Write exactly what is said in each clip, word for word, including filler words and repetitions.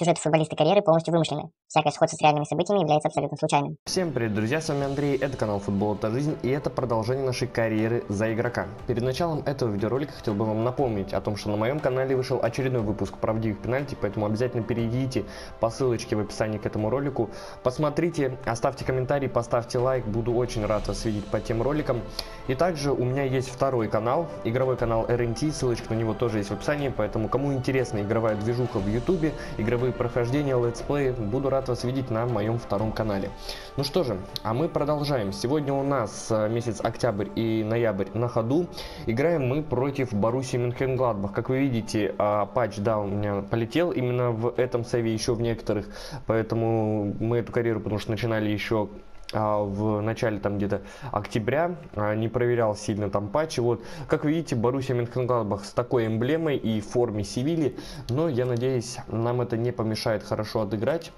Сюжеты футболиста карьеры полностью вымышлены. Всякое сходство с реальными событиями является абсолютно случайным. Всем привет, друзья, с вами Андрей, это канал Футбол — это жизнь, и это продолжение нашей карьеры за игрока. Перед началом этого видеоролика хотел бы вам напомнить о том, что на моем канале вышел очередной выпуск правдивых пенальти, поэтому обязательно перейдите по ссылочке в описании к этому ролику, посмотрите, оставьте комментарий, поставьте лайк, буду очень рад вас видеть по тем роликам. И также у меня есть второй канал, игровой канал эр эн ти, ссылочка на него тоже есть в описании, поэтому кому интересна игровая движуха в ютубе, игровые прохождения, летсплеи, буду рад вас видеть на моем втором канале. Ну что же, а мы продолжаем. Сегодня у нас месяц октябрь и ноябрь на ходу. Играем мы против Боруссии Мёнхенгладбах. Как вы видите, патч, да, у меня полетел именно в этом сейве, еще в некоторых, поэтому мы эту карьеру, потому что начинали еще в начале там где-то октября, не проверял сильно там патчи. Вот, как вы видите, Боруссия Мёнхенгладбах с такой эмблемой и в форме Севильи, но я надеюсь, нам это не помешает хорошо отыграть.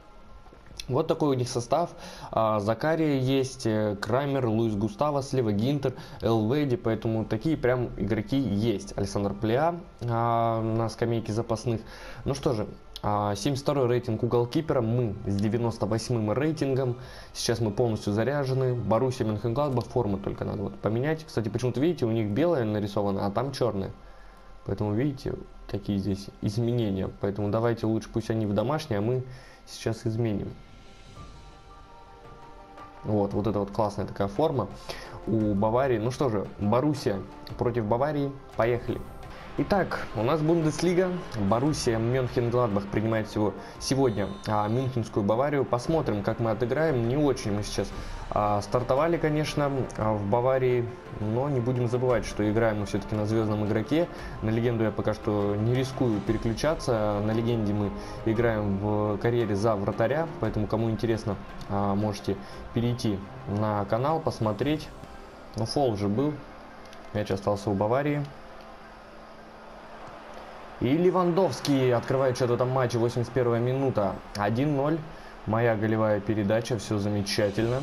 Вот такой у них состав. Закария есть, Крамер, Луис Густава, Слива Гинтер, Элведи, поэтому такие прям игроки есть. Александр Плеа на скамейке запасных. Ну что же, семьдесят второй рейтинг у голкипера, мы с девяносто восьмым рейтингом, сейчас мы полностью заряжены. Боруссия Мёнхенгладбах, форму только надо вот поменять. Кстати, почему-то, видите, у них белая нарисована, а там черная. Поэтому, видите, такие здесь изменения. Поэтому давайте лучше пусть они в домашней, а мы сейчас изменим. Вот, вот это вот классная такая форма у Баварии. Ну что же, Боруссия против Баварии, поехали. Итак, у нас Бундеслига. Боруссия Мёнхенгладбах принимает всего сегодня а, Мюнхенскую Баварию. Посмотрим, как мы отыграем. Не очень мы сейчас а, стартовали, конечно, а, в Баварии, но не будем забывать, что играем мы все-таки на звездном игроке. На легенду я пока что не рискую переключаться. На легенде мы играем в карьере за вратаря, поэтому кому интересно, а, можете перейти на канал, посмотреть. Но фол же был, мяч остался у Баварии. И Левандовский открывает счет в этом матче, восемьдесят первая минута, один ноль. Моя голевая передача, все замечательно.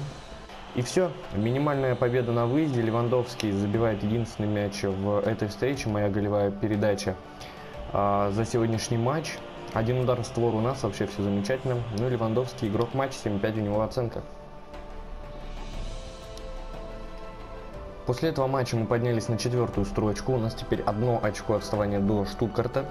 И все, минимальная победа на выезде. Левандовский забивает единственный мяч в этой встрече. Моя голевая передача а, за сегодняшний матч. Один удар в створ у нас, вообще все замечательно. Ну, Левандовский игрок матча, семь пять у него оценка. После этого матча мы поднялись на четвертую строчку. У нас теперь одно очко отставания до Штутгарта.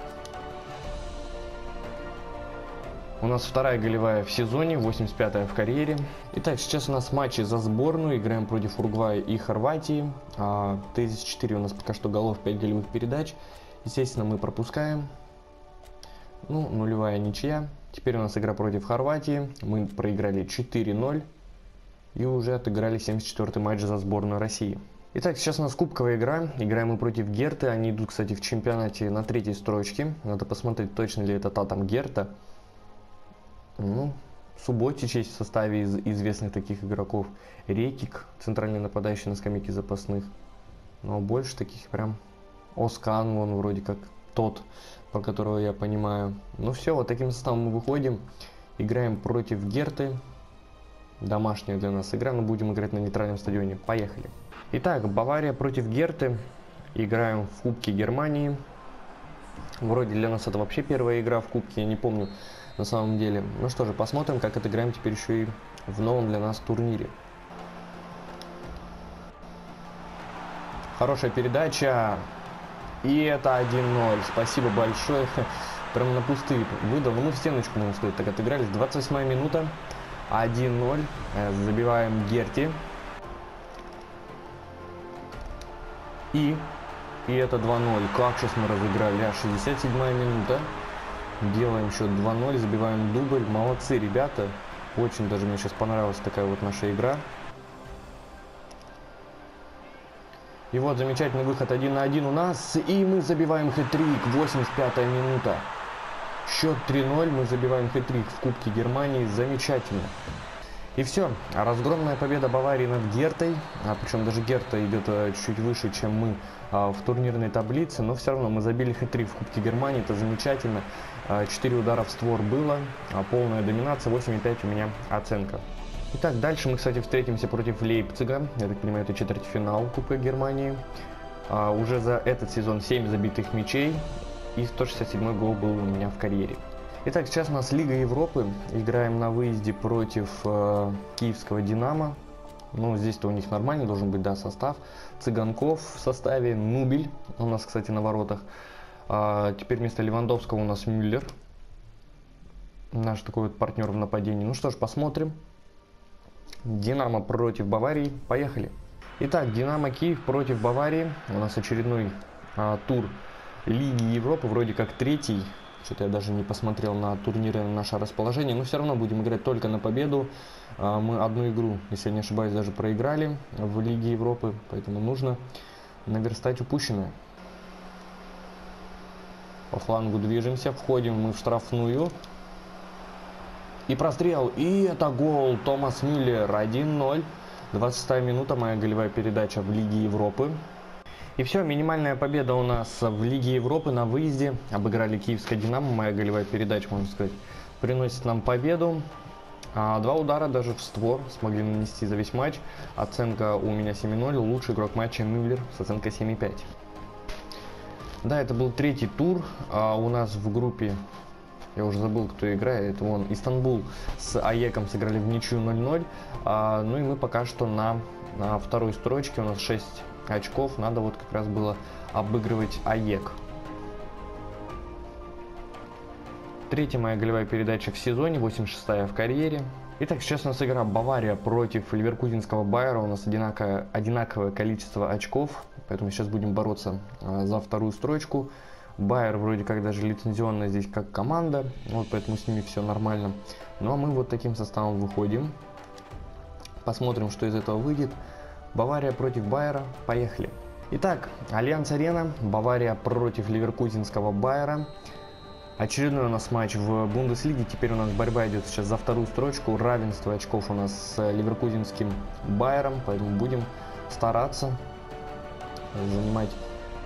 У нас вторая голевая в сезоне, восемьдесят пятая в карьере. Итак, сейчас у нас матчи за сборную. Играем против Уругвая и Хорватии. тысяча четыре у нас пока что голов, пять голевых передач. Естественно, мы пропускаем. Ну, нулевая ничья. Теперь у нас игра против Хорватии. Мы проиграли четыре ноль. И уже отыграли семьдесят четвёртый матч за сборную России. Итак, сейчас у нас кубковая игра. Играем мы против Герты. Они идут, кстати, в чемпионате на третьей строчке. Надо посмотреть, точно ли это та там Герта. Ну, Суботич есть в составе из известных таких игроков. Рекик, центральный нападающий на скамейке запасных. Но больше таких прям... Оскан, он вроде как тот, про которого я понимаю. Ну все, вот таким составом мы выходим. Играем против Герты. Домашняя для нас игра, но будем играть на нейтральном стадионе. Поехали. Итак, Бавария против Герты. Играем в Кубке Германии. Вроде для нас это вообще первая игра в Кубке, я не помню на самом деле. Ну что же, посмотрим, как отыграем теперь еще и в новом для нас турнире. Хорошая передача. И это один ноль. Спасибо большое. Прям на пустые выдал. Ну, в стеночку, можно сказать, так отыгрались. двадцать восьмая минута. один ноль. Забиваем Герти. И... И это два ноль. Как сейчас мы разыграли. А шестьдесят седьмая минута. Делаем счет два ноль. Забиваем дубль. Молодцы, ребята. Очень даже мне сейчас понравилась такая вот наша игра. И вот замечательный выход один на один у нас. И мы забиваем хэт-трик. восемьдесят пятая минута. Счет три ноль, мы забиваем хэт-трик в Кубке Германии, замечательно. И все, разгромная победа Баварии над Гертой, а, причем даже Герта идет а, чуть выше, чем мы а, в турнирной таблице, но все равно мы забили хэт-трик в Кубке Германии, это замечательно. А, четыре удара в створ было, а, полная доминация, восемь пять у меня оценка. Итак, дальше мы, кстати, встретимся против Лейпцига, я так понимаю, это четвертьфинал Кубка Германии. А, уже за этот сезон семь забитых мячей. И сто шестьдесят седьмой гол был у меня в карьере. Итак, сейчас у нас Лига Европы. Играем на выезде против э, киевского «Динамо». Ну, здесь-то у них нормально должен быть, да, состав. Цыганков в составе, Нубель у нас, кстати, на воротах. А теперь вместо Левандовского у нас Мюллер. Наш такой вот партнер в нападении. Ну что ж, посмотрим. «Динамо» против Баварии. Поехали. Итак, «Динамо» Киев против Баварии. У нас очередной а, тур Лиги Европы. Вроде как третий. Что-то я даже не посмотрел на турниры, на наше расположение. Но все равно будем играть только на победу. Мы одну игру, если я не ошибаюсь, даже проиграли в Лиге Европы. Поэтому нужно наверстать упущенное. По флангу движемся. Входим мы в штрафную. И прострел. И это гол. Томас Мюллер. один ноль. двадцать шестая минута. Моя голевая передача в Лиге Европы. И все, минимальная победа у нас в Лиге Европы на выезде. Обыграли киевское «Динамо». Моя голевая передача, можно сказать, приносит нам победу. А, два удара даже в створ смогли нанести за весь матч. Оценка у меня семь ноль. Лучший игрок матча Мюллер с оценкой семь пять. Да, это был третий тур. А у нас в группе, я уже забыл, кто играет. Вон, Истанбул с АЕКом сыграли в ничью ноль ноль. А, ну и мы пока что на, на второй строчке. У нас шесть очков, надо вот как раз было обыгрывать АЕК. Третья моя голевая передача в сезоне, восемьдесят шестая в карьере. Итак, сейчас у нас игра Бавария против Ливеркузенского Байера. У нас одинаковое, одинаковое количество очков, поэтому сейчас будем бороться а, за вторую строчку. Байер вроде как даже лицензионно здесь как команда, вот поэтому с ними все нормально. Ну а мы вот таким составом выходим. Посмотрим, что из этого выйдет. Бавария против Байера. Поехали. Итак, Альянс-Арена. Бавария против Ливеркузенского Байера. Очередной у нас матч в Бундеслиге. Теперь у нас борьба идет сейчас за вторую строчку. Равенство очков у нас с Ливеркузенским Байером. Поэтому будем стараться занимать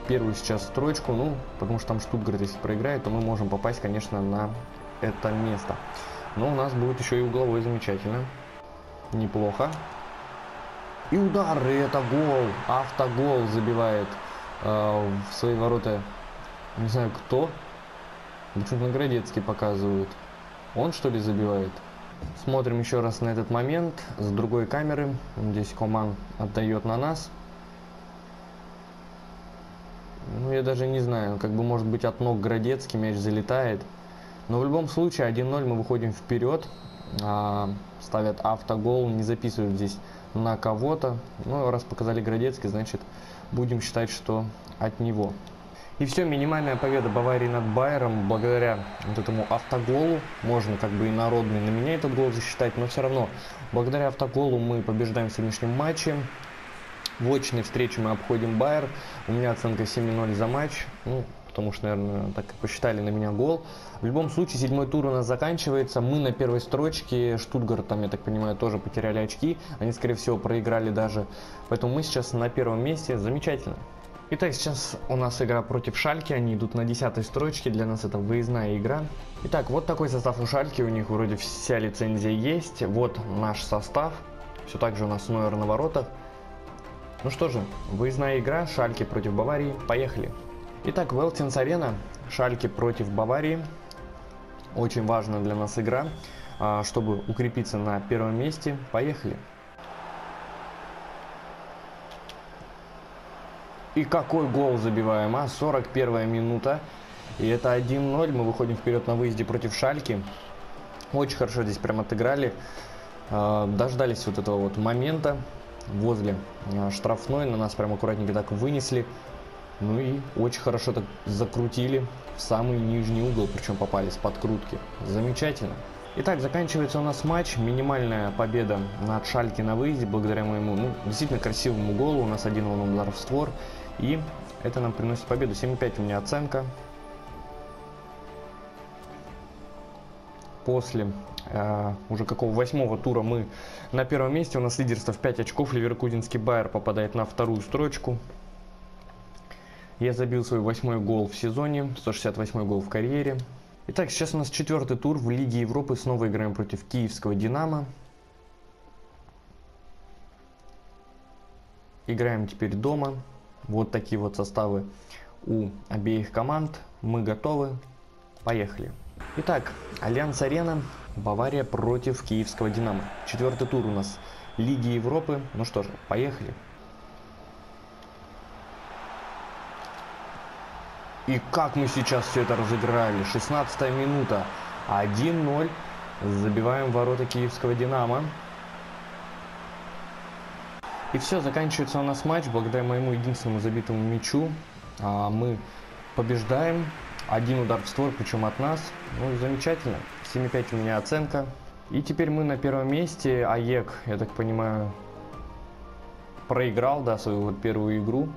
первую сейчас строчку. Ну, потому что там Штутгарт, если проиграет, то мы можем попасть, конечно, на это место. Но у нас будет еще и угловой замечательно. Неплохо. И удар, и это гол, автогол забивает э, в свои ворота, не знаю кто, почему-то на Градецкий показывают, он что ли забивает? Смотрим еще раз на этот момент с другой камеры, здесь Коман отдает на нас. Ну я даже не знаю, как бы может быть от ног Градецкий мяч залетает, но в любом случае один ноль, мы выходим вперед, э, ставят автогол, не записывают здесь на кого-то. Ну, раз показали Градецкий, значит, будем считать, что от него. И все, минимальная победа Баварии над Байером. Благодаря вот этому автоголу, можно как бы и народный на меня этот гол засчитать, но все равно, благодаря автоголу мы побеждаем в сегодняшнем матче. В очной встрече мы обходим Байер. У меня оценка семь ноль за матч. Ну, потому что, наверное, так и посчитали на меня гол. В любом случае, седьмой тур у нас заканчивается. Мы на первой строчке. Штутгарт, там, я так понимаю, тоже потеряли очки. Они, скорее всего, проиграли даже. Поэтому мы сейчас на первом месте. Замечательно. Итак, сейчас у нас игра против Шальки. Они идут на десятой строчке. Для нас это выездная игра. Итак, вот такой состав у Шальки. У них вроде вся лицензия есть. Вот наш состав. Все так же у нас Нойер на воротах. Ну что же, выездная игра. Шальки против Баварии. Поехали. Итак, Велтинс-Арена, Шальке против Баварии. Очень важная для нас игра, чтобы укрепиться на первом месте. Поехали. И какой гол забиваем, а? сорок первая минута. И это один ноль. Мы выходим вперед на выезде против Шальки. Очень хорошо здесь прям отыграли. Дождались вот этого вот момента возле штрафной. На нас прям аккуратненько так вынесли. Ну и очень хорошо так закрутили в самый нижний угол, причем попали с подкрутки. Замечательно. Итак, заканчивается у нас матч. Минимальная победа над Шальке на выезде благодаря моему, ну, действительно красивому голу. У нас один удар в створ. И это нам приносит победу. семь пять у меня оценка. После э, уже какого восьмого тура мы на первом месте. У нас лидерство в пять очков. Ливеркузенский Байер попадает на вторую строчку. Я забил свой восьмой гол в сезоне, сто шестьдесят восьмой гол в карьере. Итак, сейчас у нас четвертый тур в Лиге Европы. Снова играем против киевского «Динамо». Играем теперь дома. Вот такие вот составы у обеих команд. Мы готовы. Поехали. Итак, Альянс-Арена, Бавария против киевского Динамо. Четвертый тур у нас Лиги Европы. Ну что же, поехали. И как мы сейчас все это разыграли. шестнадцатая минута. один ноль. Забиваем ворота киевского Динамо. И все, заканчивается у нас матч. Благодаря моему единственному забитому мячу мы побеждаем. Один удар в створ, причем от нас. Ну, замечательно. семь пять у меня оценка. И теперь мы на первом месте. АЕК, я так понимаю, проиграл, да, свою вот первую игру.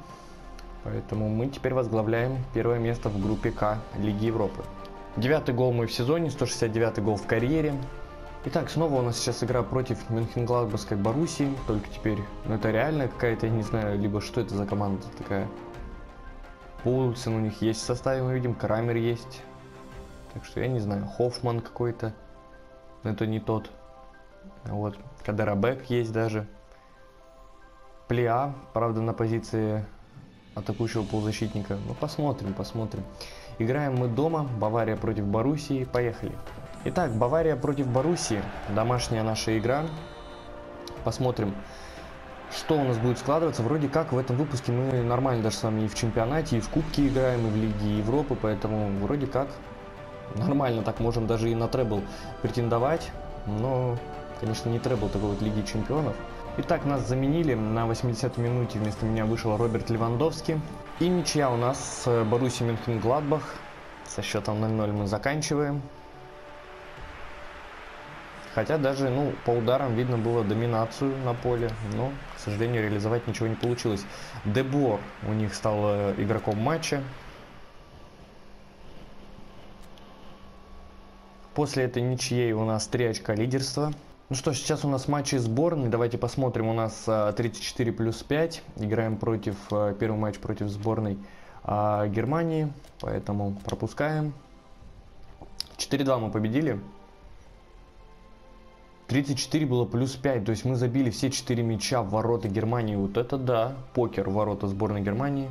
Поэтому мы теперь возглавляем первое место в группе К Лиги Европы. Девятый гол мой в сезоне, сто шестьдесят девятый гол в карьере. Итак, снова у нас сейчас игра против Мюнхенгладбахской Боруссии. Только теперь, ну это реально какая-то, я не знаю, либо что это за команда такая. Пулсин у них есть в составе, мы видим, Крамер есть. Так что я не знаю, Хоффман какой-то. Но это не тот. Вот, Кадарабек есть даже. Плеа, правда, на позиции атакующего полузащитника. Ну, посмотрим, посмотрим. Играем мы дома. Бавария против Боруссии. Поехали. Итак, Бавария против Боруссии. Домашняя наша игра. Посмотрим, что у нас будет складываться. Вроде как в этом выпуске мы нормально даже с вами и в чемпионате, и в Кубке играем, и в Лиге Европы. Поэтому вроде как нормально так можем даже и на требл претендовать. Но, конечно, не требл такой вот Лиги Чемпионов. Итак, нас заменили. На восьмидесятой минуте вместо меня вышел Роберт Левандовский. И ничья у нас с Боруссией Мёнхенгладбах. Со счетом ноль ноль мы заканчиваем. Хотя даже, ну, по ударам видно было доминацию на поле. Но, к сожалению, реализовать ничего не получилось. Дебор у них стал игроком матча. После этой ничьей у нас три очка лидерства. Ну что ж, сейчас у нас матчи сборной. Давайте посмотрим. У нас тридцать четыре плюс пять. Играем против, первый матч против сборной Германии. Поэтому пропускаем. четыре два мы победили. тридцать четыре было плюс пять. То есть мы забили все четыре мяча в ворота Германии. Вот это да. Покер в ворота сборной Германии.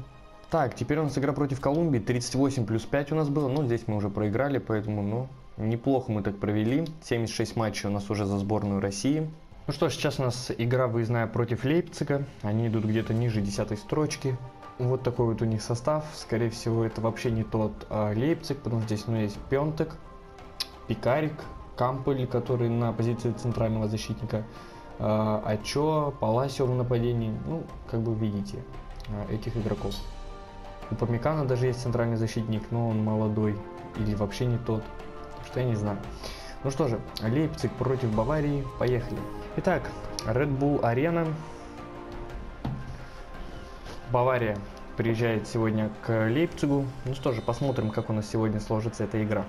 Так, теперь у нас игра против Колумбии. тридцать восемь плюс пять у нас было. Но здесь мы уже проиграли, поэтому, ну... неплохо мы так провели. семьдесят шесть матчей у нас уже за сборную России. Ну что ж, сейчас у нас игра выездная против Лейпцига. Они идут где-то ниже десятой строчки. Вот такой вот у них состав. Скорее всего, это вообще не тот а Лейпциг, потому что здесь у нас есть Пёнтек, Пикарик, Кампель, который на позиции центрального защитника, а, Ачо, Паласио в нападении. Ну, как бы видите этих игроков. У Памикана даже есть центральный защитник, но он молодой или вообще не тот. Что я не знаю. Ну что же, Лейпциг против Баварии. Поехали. Итак, Red Bull Arena. Бавария приезжает сегодня к Лейпцигу. Ну что же, посмотрим, как у нас сегодня сложится эта игра.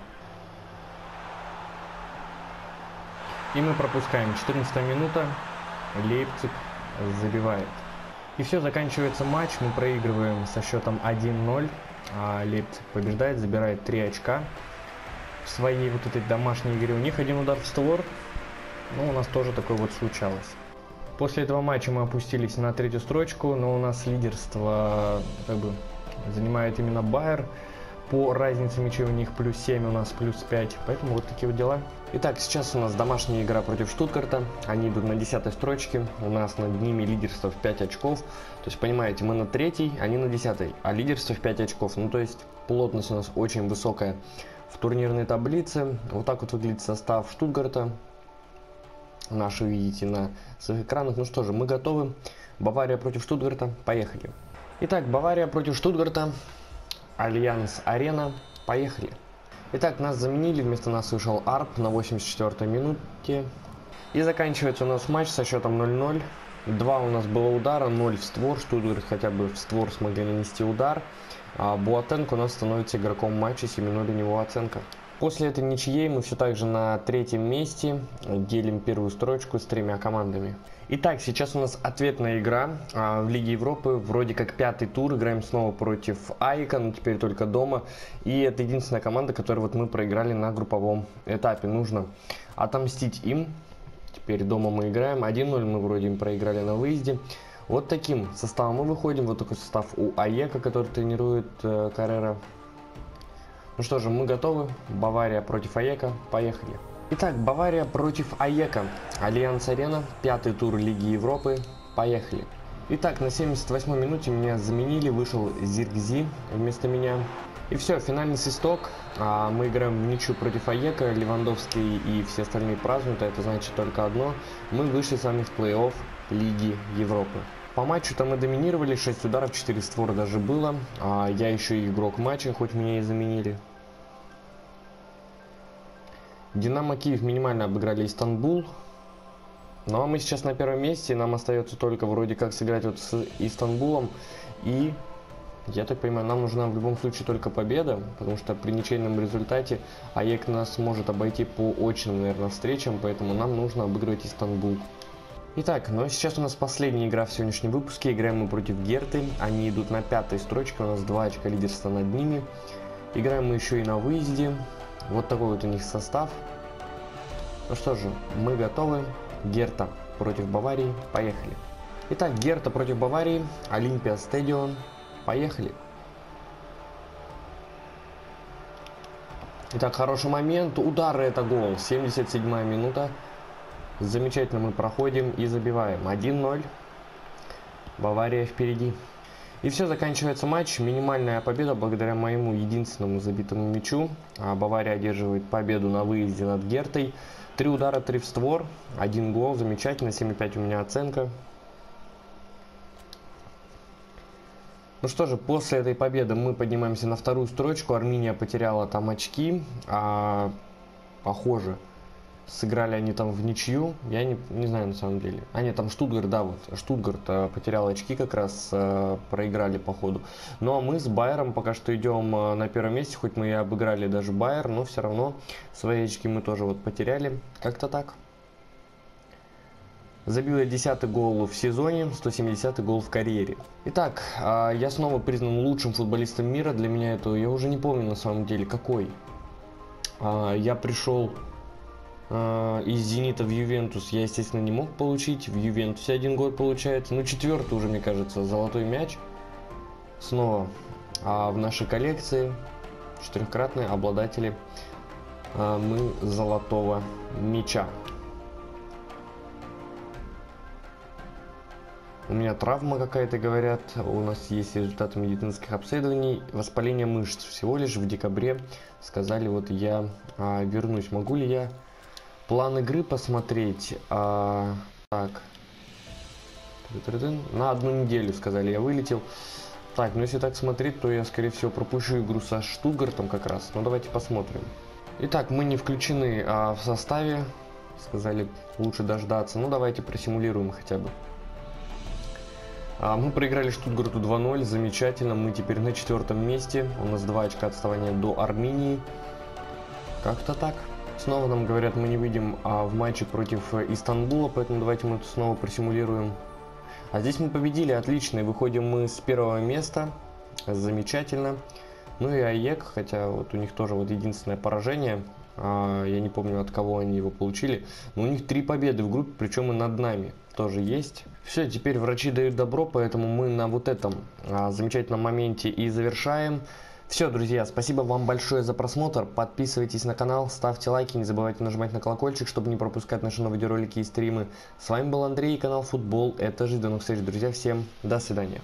И мы пропускаем. четырнадцатая минута. Лейпциг забивает. И все, заканчивается матч. Мы проигрываем со счетом один ноль. А Лейпциг побеждает, забирает три очка. В своей вот этой домашней игре у них один удар в створ. Но у нас тоже такое вот случалось. После этого матча мы опустились на третью строчку, но у нас лидерство как бы занимает именно Байер. По разнице мячей у них плюс семь, у нас плюс пять. Поэтому вот такие вот дела. Итак, сейчас у нас домашняя игра против Штутгарта. Они идут на десятой строчке. У нас над ними лидерство в пять очков. То есть, понимаете, мы на третьей, они на десятой. А лидерство в пять очков. Ну, то есть, плотность у нас очень высокая. В турнирной таблице вот так вот выглядит состав Штутгарта. Наши видите на своих экранах. Ну что же, мы готовы. Бавария против Штутгарта. Поехали. Итак, Бавария против Штутгарта. Альянс-Арена. Поехали. Итак, нас заменили. Вместо нас вышел Арп на восемьдесят четвёртой минуте. И заканчивается у нас матч со счетом ноль ноль. два у нас было удара, ноль в створ. Штутгарт хотя бы в створ смогли нанести удар. А Буатенко у нас становится игроком матча, семь ноль у него оценка. После этой ничьей мы все так же на третьем месте. Делим первую строчку с тремя командами. Итак, сейчас у нас ответная игра а, в Лиге Европы. Вроде как пятый тур. Играем снова против АЕКа, но теперь только дома. И это единственная команда, которую вот мы проиграли на групповом этапе. Нужно отомстить им. Теперь дома мы играем. один ноль мы вроде им проиграли на выезде. Вот таким составом мы выходим. Вот такой состав у АЕКа, который тренирует э, Каррера. Ну что же, мы готовы. Бавария против АЕКа. Поехали. Итак, Бавария против АЕКа. Альянс-Арена. Пятый тур Лиги Европы. Поехали. Итак, на семьдесят восьмой минуте меня заменили. Вышел Зиргзи вместо меня. И все, финальный свисток. А мы играем в ничью против АЕКа. Левандовский и все остальные празднуют. А это значит только одно. Мы вышли с вами в плей-офф Лиги Европы. По матчу-то мы доминировали, шесть ударов, четыре створа даже было. А я еще и игрок матча, хоть меня и заменили. Динамо Киев минимально обыграли Истанбул. Ну а мы сейчас на первом месте, нам остается только вроде как сыграть вот с Истанбулом. И, я так понимаю, нам нужна в любом случае только победа, потому что при ничейном результате АЕК нас может обойти по очным, наверное, встречам, поэтому нам нужно обыгрывать Истанбул. Итак, ну а сейчас у нас последняя игра в сегодняшнем выпуске. Играем мы против Герты. Они идут на пятой строчке. У нас два очка лидерства над ними. Играем мы еще и на выезде. Вот такой вот у них состав. Ну что же, мы готовы. Герта против Баварии. Поехали. Итак, Герта против Баварии. Олимпия стадион. Поехали. Итак, хороший момент. Удары — это гол. семьдесят седьмая минута. Замечательно мы проходим и забиваем. один ноль. Бавария впереди. И все, заканчивается матч. Минимальная победа благодаря моему единственному забитому мячу. А Бавария одерживает победу на выезде над Гертой. Три удара, три в створ. Один гол. Замечательно. семь и пять у меня оценка. Ну что же, после этой победы мы поднимаемся на вторую строчку. Армения потеряла там очки. А, похоже. Сыграли они там в ничью, я не, не знаю на самом деле. А нет, там Штутгарт, да, вот, Штутгарт э, потерял очки, как раз э, проиграли по ходу. Ну а мы с Байером пока что идем э, на первом месте, хоть мы и обыграли даже Байер, но все равно свои очки мы тоже вот потеряли, как-то так. Забил я десятый гол в сезоне, сто семидесятый гол в карьере. Итак, э, я снова признан лучшим футболистом мира, для меня это, я уже не помню на самом деле, какой. Э, я пришел... Из Зенита в Ювентус я, естественно, не мог получить. В Ювентусе один год получается. Ну, четвертый уже, мне кажется, золотой мяч. Снова а в нашей коллекции четырехкратные обладатели а мы золотого мяча. У меня травма какая-то, говорят. У нас есть результаты медицинских обследований. Воспаление мышц всего лишь в декабре. Сказали, вот я а, вернусь. Могу ли я... План игры посмотреть, а, так, на одну неделю, сказали, я вылетел. Так, ну если так смотреть, то я, скорее всего, пропущу игру со Штутгартом как раз, но давайте посмотрим. Итак, мы не включены а, в составе, сказали, лучше дождаться, ну давайте просимулируем хотя бы. А, мы проиграли Штутгарту два ноль, замечательно, мы теперь на четвертом месте, у нас два очка отставания до Армении, как-то так. Снова нам говорят, мы не выйдем а, в матче против Истанбула, поэтому давайте мы это снова просимулируем. А здесь мы победили, отлично, и выходим мы с первого места, замечательно. Ну и АЕК, хотя вот у них тоже вот единственное поражение, а, я не помню, от кого они его получили, но у них три победы в группе, причем и над нами тоже есть. Все, теперь врачи дают добро, поэтому мы на вот этом а, замечательном моменте и завершаем. Все, друзья, спасибо вам большое за просмотр, подписывайтесь на канал, ставьте лайки, не забывайте нажимать на колокольчик, чтобы не пропускать наши новые видеоролики и стримы. С вами был Андрей и канал Футбол, это жизнь, до новых встреч, друзья, всем до свидания.